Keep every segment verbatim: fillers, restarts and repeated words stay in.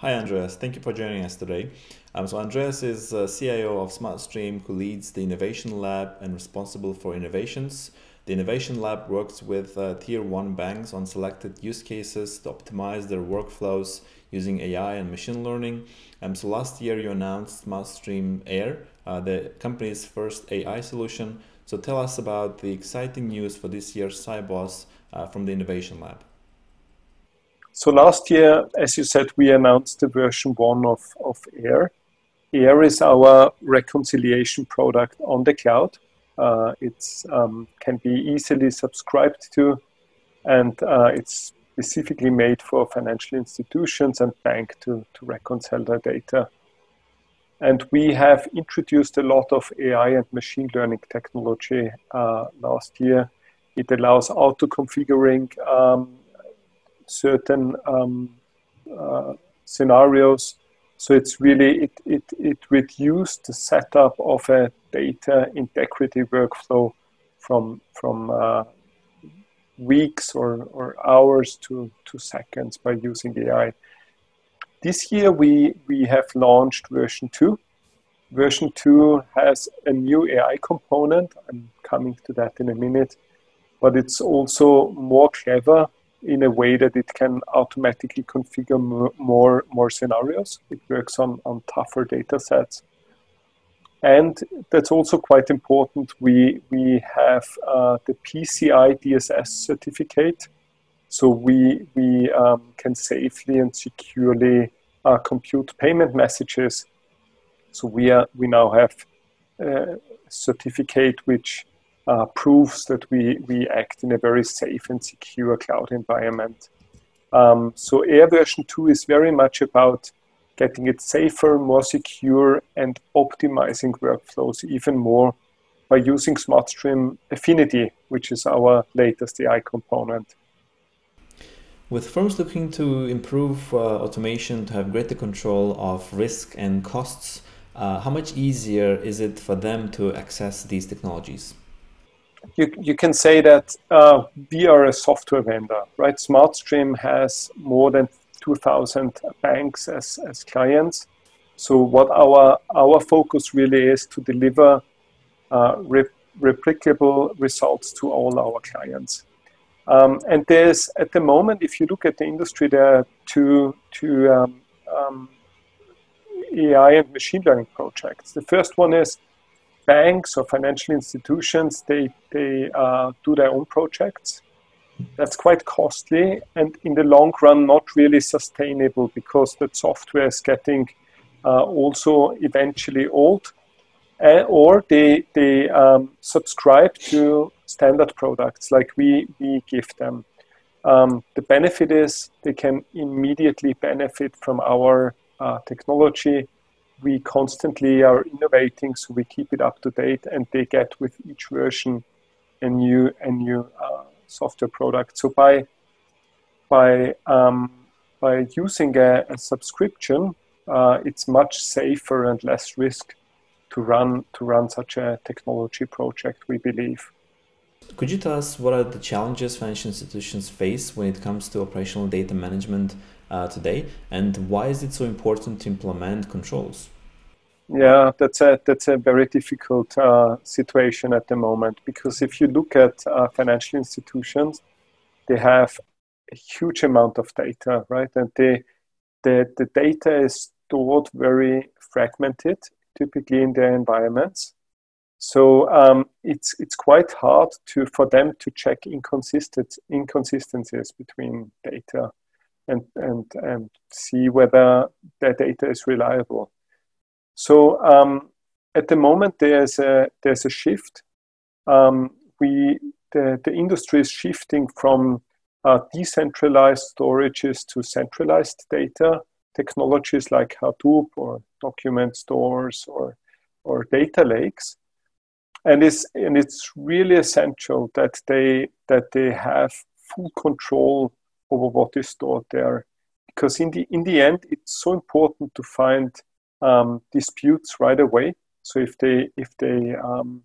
Hi Andreas, thank you for joining us today. Um, so Andreas is uh, C I O of SmartStream, who leads the Innovation Lab and responsible for innovations. The Innovation Lab works with uh, Tier one banks on selected use cases to optimize their workflows using A I and machine learning. Um, so last year you announced SmartStream Air, uh, the company's first A I solution. So tell us about the exciting news for this year's Sibos uh, from the Innovation Lab. So last year, as you said, we announced the version one of, of Air. Air is our reconciliation product on the cloud. Uh, it um, can be easily subscribed to, and uh, it's specifically made for financial institutions and banks to, to reconcile their data. And we have introduced a lot of A I and machine learning technology uh, last year. It allows auto-configuring um, certain um, uh, scenarios. So it's really, it, it, it reduced the setup of a data integrity workflow from, from uh, weeks or, or hours to, to seconds by using A I. This year we, we have launched version two. Version two has a new A I component. I'm coming to that in a minute, but it's also more clever in a way that it can automatically configure more, more scenarios. It works on, on tougher data sets. And that's also quite important. We, we have uh, the P C I D S S certificate. So we, we um, can safely and securely uh, compute payment messages. So we, are, we now have a certificate which Uh, proves that we, we act in a very safe and secure cloud environment. Um, so Air version two is very much about getting it safer, more secure, and optimizing workflows even more by using SmartStream Affinity, which is our latest A I component. With firms looking to improve uh, automation to have greater control of risk and costs, uh, how much easier is it for them to access these technologies? You, you can say that uh, we are a software vendor, right? SmartStream has more than two thousand banks as, as clients. So what our, our focus really is to deliver uh, rep replicable results to all our clients. Um, and there's, at the moment, if you look at the industry, there are two, two um, um, A I and machine learning projects. The first one is banks or financial institutions, they, they uh, do their own projects. That's quite costly and in the long run not really sustainable because the software is getting uh, also eventually old. Uh, or they, they um, subscribe to standard products like we, we give them. Um, the benefit is they can immediately benefit from our uh, technology. We constantly are innovating, so we keep it up to date, and they get with each version a new a new uh, software product. So by by um, by using a, a subscription, uh, it's much safer and less risk to run to run such a technology project, we believe. Could you tell us what are the challenges financial institutions face when it comes to operational data management uh, today, and why is it so important to implement controls? Yeah, that's a that's a very difficult uh, situation at the moment, because if you look at uh, financial institutions, they have a huge amount of data, right? And they, the the data is stored very fragmented, typically in their environments. So um, it's it's quite hard to for them to check inconsistent inconsistencies between data, and and and see whether their data is reliable. So um, at the moment there's a there's a shift. Um, we the the industry is shifting from uh, decentralized storages to centralized data technologies like Hadoop or document stores or or data lakes. And it's, and it's really essential that they, that they have full control over what is stored there. Because in the, in the end, it's so important to find um, disputes right away. So if they, if they um,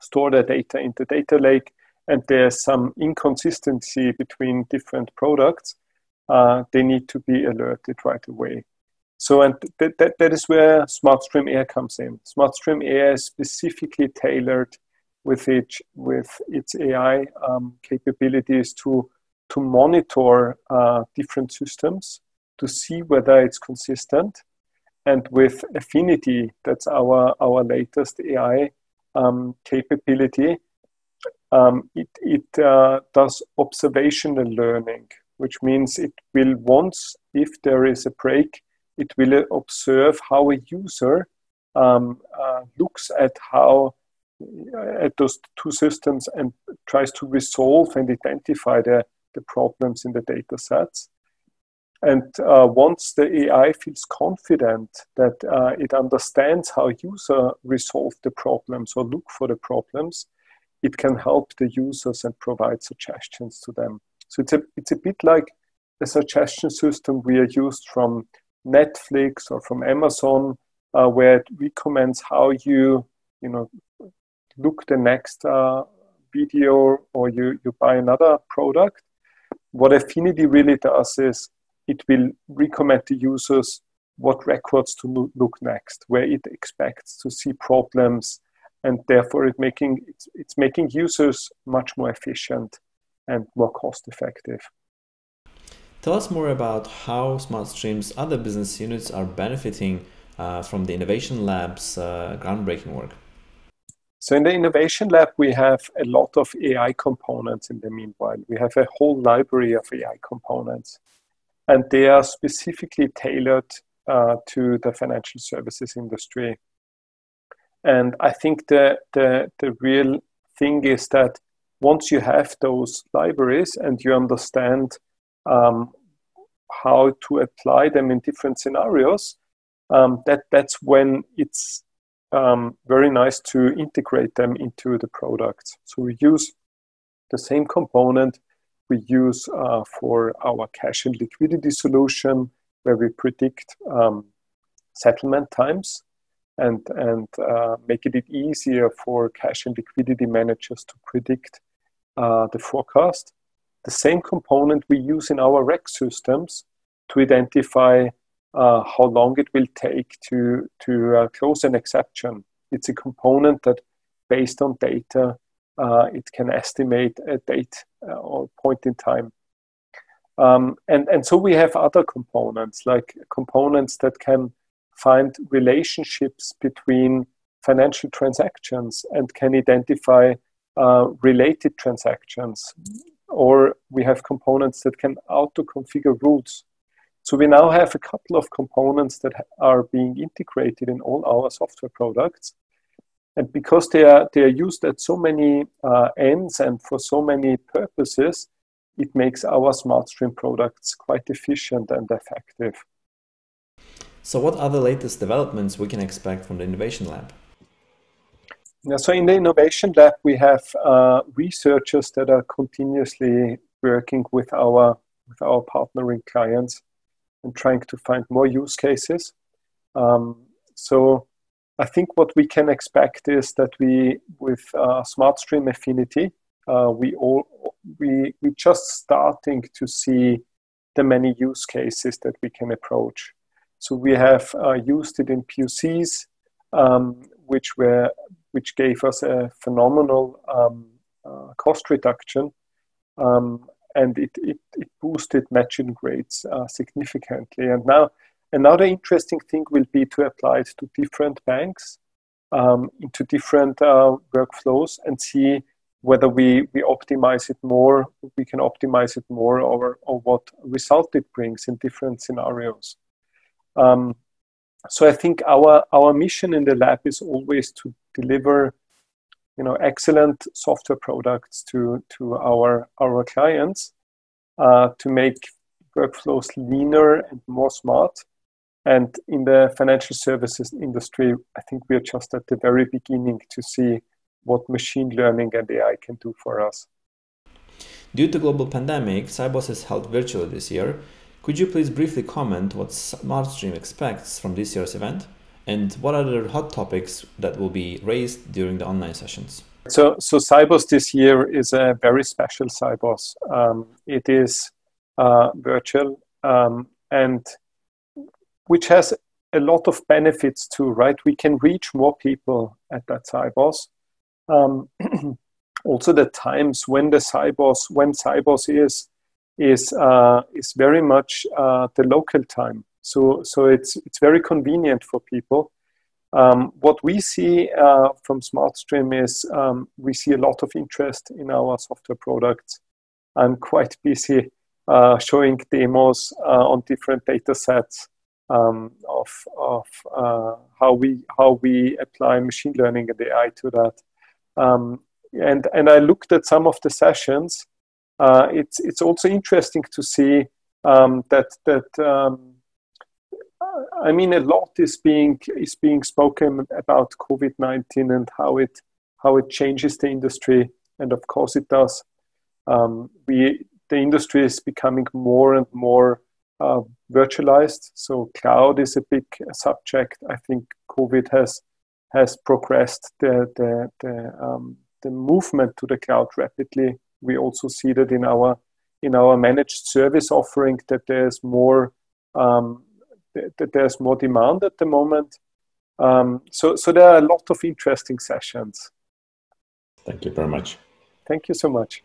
store their data in the data lake and there's some inconsistency between different products, uh, they need to be alerted right away. So and th that, that is where SmartStream Air comes in. SmartStream Air is specifically tailored with, it, with its A I um, capabilities to, to monitor uh, different systems, to see whether it's consistent. And with Affinity, that's our, our latest A I um, capability, um, it, it uh, does observational learning, which means it will once, if there is a break, it will observe how a user um, uh, looks at how at those two systems and tries to resolve and identify the, the problems in the data sets. And uh, once the A I feels confident that uh, it understands how a user resolve the problems or look for the problems, it can help the users and provide suggestions to them. So it's a, it's a bit like a suggestion system we are used from Netflix or from Amazon, uh, where it recommends how you, you know, look the next uh, video, or you, you buy another product. What Affinity really does is it will recommend to users what records to look next, where it expects to see problems, and therefore it making, it's, it's making users much more efficient and more cost-effective. Tell us more about how SmartStream's other business units are benefiting uh, from the Innovation Lab's uh, groundbreaking work. So in the Innovation Lab, we have a lot of A I components in the meanwhile. We have a whole library of A I components, and they are specifically tailored uh, to the financial services industry. And I think the, the, the real thing is that once you have those libraries and you understand Um, how to apply them in different scenarios, um, that, that's when it's um, very nice to integrate them into the product. So we use the same component we use uh, for our cash and liquidity solution, where we predict um, settlement times and, and uh, make it easier for cash and liquidity managers to predict uh, the forecast. The same component we use in our R E C systems to identify uh, how long it will take to, to uh, close an exception. It's a component that, based on data, uh, it can estimate a date uh, or point in time. Um, and, and so we have other components, like components that can find relationships between financial transactions and can identify uh, related transactions. Or we have components that can auto-configure rules. So we now have a couple of components that are being integrated in all our software products. And because they are, they are used at so many uh, ends and for so many purposes, it makes our SmartStream products quite efficient and effective. So what are the latest developments we can expect from the Innovation Lab? Yeah, so in the Innovation Lab, we have uh, researchers that are continuously working with our, with our partnering clients and trying to find more use cases. Um, so I think what we can expect is that we, with uh, SmartStream Affinity, uh, we all, we, we're just starting to see the many use cases that we can approach. So we have uh, used it in P O Cs, um, which were which gave us a phenomenal um, uh, cost reduction, um, and it, it, it boosted matching rates uh, significantly. And now another interesting thing will be to apply it to different banks, um, into different uh, workflows, and see whether we, we optimize it more, we can optimize it more, or, or what result it brings in different scenarios. Um, So I think our, our mission in the lab is always to deliver, you know, excellent software products to, to our, our clients, uh, to make workflows leaner and more smart. And in the financial services industry, I think we are just at the very beginning to see what machine learning and A I can do for us. Due to global pandemic, Sibos has held virtually this year. Could you please briefly comment what SmartStream expects from this year's event, and what are the hot topics that will be raised during the online sessions? So, so Sibos this year is a very special Sibos. Um, it is uh, virtual, um, and which has a lot of benefits too, right? We can reach more people at that Sibos. Um, also, the times when the Sibos, when Sibos is is uh, is very much uh, the local time. So so it's it's very convenient for people. Um, what we see uh, from SmartStream is um, we see a lot of interest in our software products. I'm quite busy uh, showing demos uh, on different data sets um, of, of uh, how, we, how we apply machine learning and A I to that. Um, and, and I looked at some of the sessions. Uh, it's, it's also interesting to see um, that, that um, I mean, a lot is being is being spoken about COVID nineteen and how it how it changes the industry, and of course it does. Um, we the industry is becoming more and more uh, virtualized, so cloud is a big subject. I think COVID has has progressed the the the, um, the movement to the cloud rapidly. We also see that in our in our managed service offering that there's more. Um, that there's more demand at the moment. Um, so, so there are a lot of interesting sessions. Thank you very much. Thank you so much.